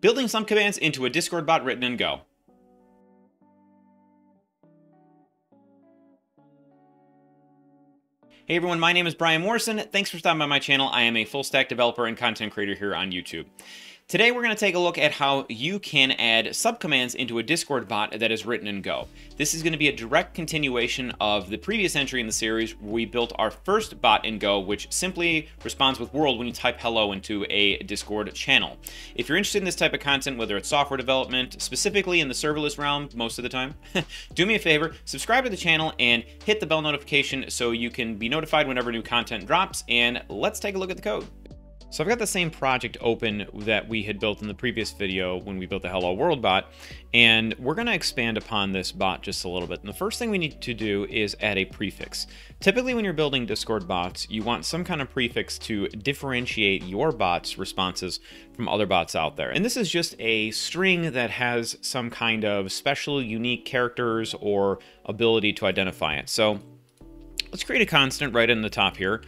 building some commands into a Discord bot written in Go. Hey everyone, my name is Brian Morrison. Thanks for stopping by my channel. I am a full stack developer and content creator here on YouTube. Today we're going to take a look at how you can add subcommands into a Discord bot that is written in Go. This is going to be a direct continuation of the previous entry in the series where we built our first bot in Go, which simply responds with world when you type hello into a Discord channel. If you're interested in this type of content, whether it's software development, specifically in the serverless realm most of the time, do me a favor, subscribe to the channel and hit the bell notification so you can be notified whenever new content drops, and let's take a look at the code. So I've got the same project open that we had built in the previous video when we built the Hello World bot, and we're going to expand upon this bot just a little bit. And the first thing we need to do is add a prefix. Typically when you're building Discord bots, you want some kind of prefix to differentiate your bot's responses from other bots out there. And this is just a string that has some kind of special unique characters or ability to identify it. So let's create a constant right in the top here.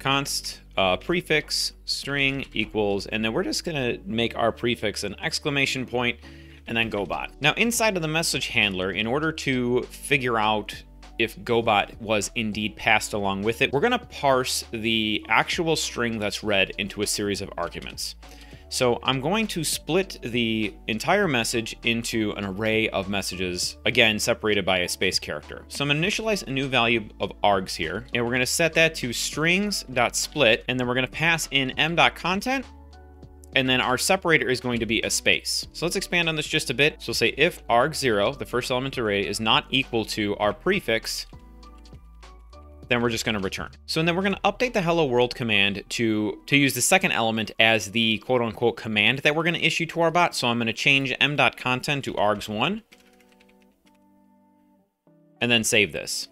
Const prefix string equals, and then we're just gonna make our prefix an exclamation point and then GoBot. Now inside of the message handler, in order to figure out if GoBot was indeed passed along with it, we're gonna parse the actual string that's read into a series of arguments. So I'm going to split the entire message into an array of messages, again, separated by a space character. So I'm gonna initialize a new value of args here, and we're gonna set that to strings.split, and then we're gonna pass in m.content, and then our separator is going to be a space. So let's expand on this just a bit. So we'll say if arg0, the first element array, is not equal to our prefix, then we're just going to return. So and then we're going to update the hello world command to use the second element as the quote unquote command that we're going to issue to our bot. So I'm going to change m.content to args1 and then save this.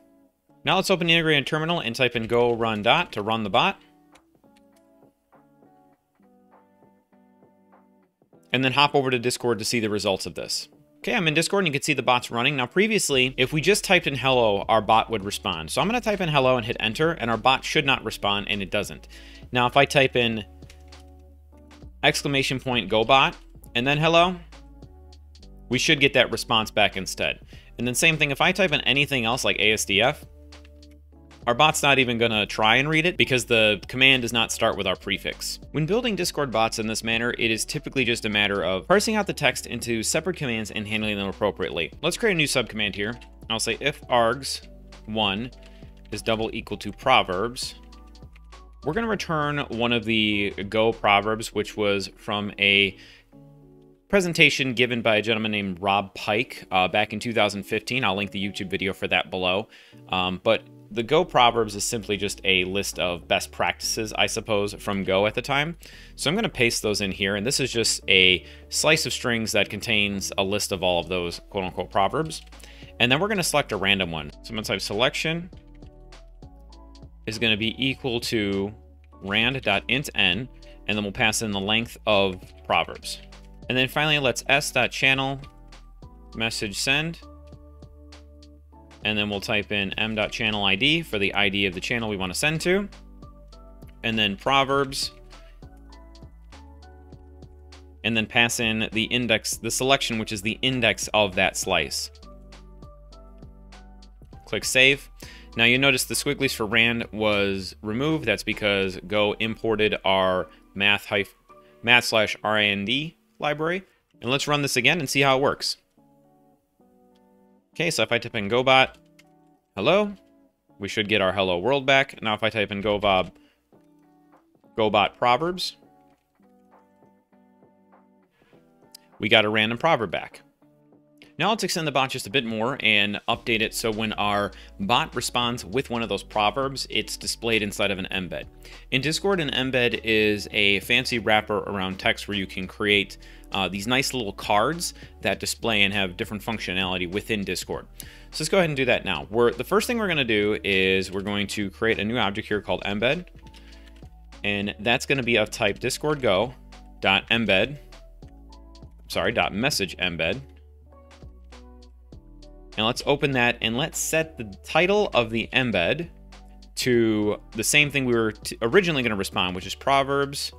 Now let's open the integrated terminal and type in go run dot to run the bot. And then hop over to Discord to see the results of this. Okay, I'm in Discord and you can see the bot's running. Now previously, if we just typed in hello, our bot would respond. So I'm gonna type in hello and hit enter, and our bot should not respond, and it doesn't. Now if I type in exclamation point go bot and then hello, we should get that response back instead. And then same thing, if I type in anything else like ASDF, our bot's not even gonna try and read it because the command does not start with our prefix. When building Discord bots in this manner, it is typically just a matter of parsing out the text into separate commands and handling them appropriately. Let's create a new subcommand here. I'll say if args1 is double equal to proverbs, we're gonna return one of the Go proverbs, which was from a presentation given by a gentleman named Rob Pike back in 2015. I'll link the YouTube video for that below. But the Go Proverbs is simply just a list of best practices, I suppose, from Go at the time. So I'm going to paste those in here, and this is just a slice of strings that contains a list of all of those quote-unquote proverbs. And then we're going to select a random one. So I'm going to type selection is going to be equal to rand.int n, and then we'll pass in the length of proverbs. And then finally, let's s.channel message send. And then we'll type in m.channel ID for the ID of the channel we want to send to. And then proverbs. And then pass in the index, the selection, which is the index of that slice. Click save. Now you notice the squigglies for rand was removed. That's because Go imported our math/rand library. And let's run this again and see how it works. Okay, so if I type in GoBot, hello, we should get our hello world back. Now if I type in GoBot Proverbs, we got a random proverb back. Now let's extend the bot just a bit more and update it so when our bot responds with one of those proverbs, it's displayed inside of an embed. In Discord, an embed is a fancy wrapper around text where you can create these nice little cards that display and have different functionality within Discord. So let's go ahead and do that now. The first thing we're gonna do is we're going to create a new object here called embed, and that's gonna be of type Discord Go dot embed, sorry, dot message embed. And let's open that and let's set the title of the embed to the same thing we were originally going to respond, which is Proverbs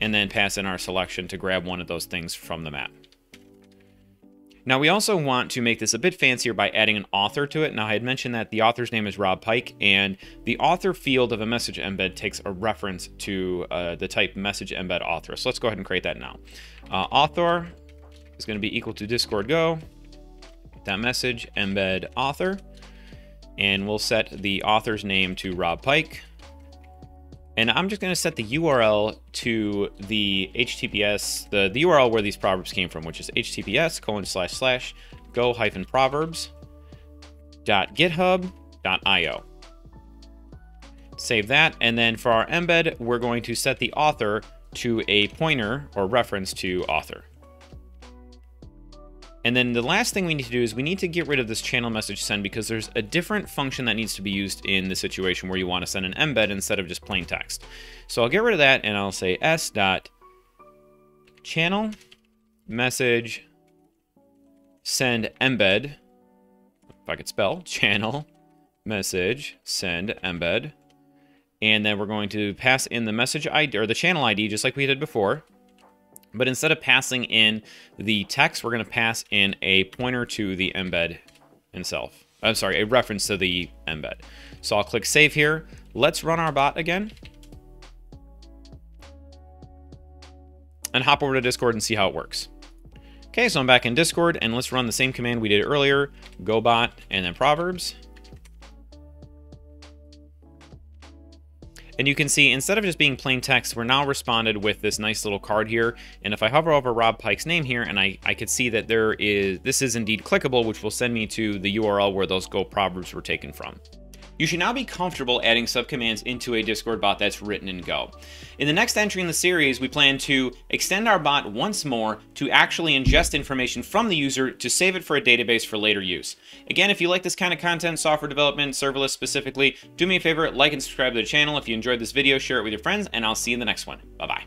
and then pass in our selection to grab one of those things from the map. Now we also want to make this a bit fancier by adding an author to it. Now I had mentioned that the author's name is Rob Pike, and the author field of a message embed takes a reference to the type message embed author. So let's go ahead and create that now. Author is going to be equal to Discord Go that message embed author, and we'll set the author's name to Rob Pike. And I'm just going to set the URL to the HTTPS, the URL where these proverbs came from, which is https://go-proverbs.github.io. Save that. And then for our embed, we're going to set the author to a pointer or reference to author. And then the last thing we need to do is we need to get rid of this channel message send, because there's a different function that needs to be used in the situation where you want to send an embed instead of just plain text. So I'll get rid of that and I'll say s.channel message send embed. If I could spell channel message send embed. And then we're going to pass in the message ID or the channel ID just like we did before. But instead of passing in the text, we're going to pass in a pointer to the embed itself. I'm sorry, a reference to the embed. So I'll click save here. Let's run our bot again and hop over to Discord and see how it works. Okay, so I'm back in Discord, and let's run the same command we did earlier, go bot and then proverbs. And you can see, instead of just being plain text, we're now responded with this nice little card here. And if I hover over Rob Pike's name here, and I could see that this is indeed clickable, which will send me to the URL where those Go proverbs were taken from. You should now be comfortable adding subcommands into a Discord bot that's written in Go. In the next entry in the series, we plan to extend our bot once more to actually ingest information from the user to save it for a database for later use. Again, if you like this kind of content, software development, serverless specifically, do me a favor, like and subscribe to the channel. If you enjoyed this video, share it with your friends, and I'll see you in the next one. Bye-bye.